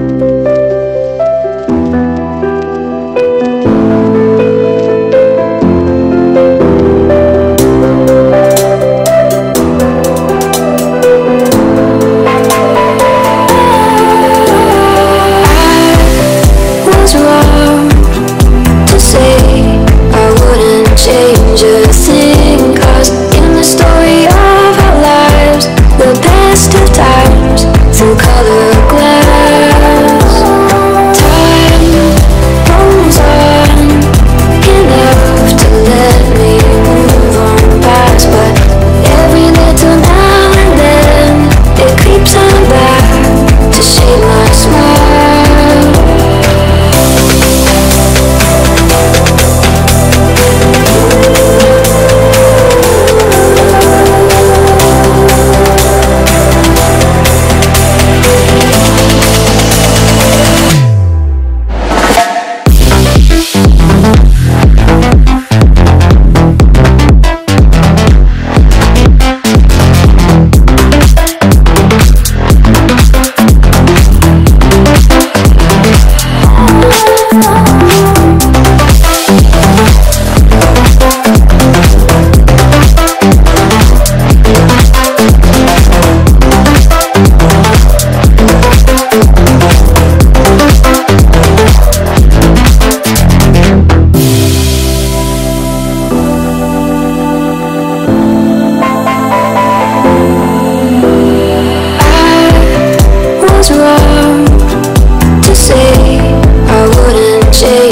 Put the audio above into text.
Wrong to say I wouldn't change.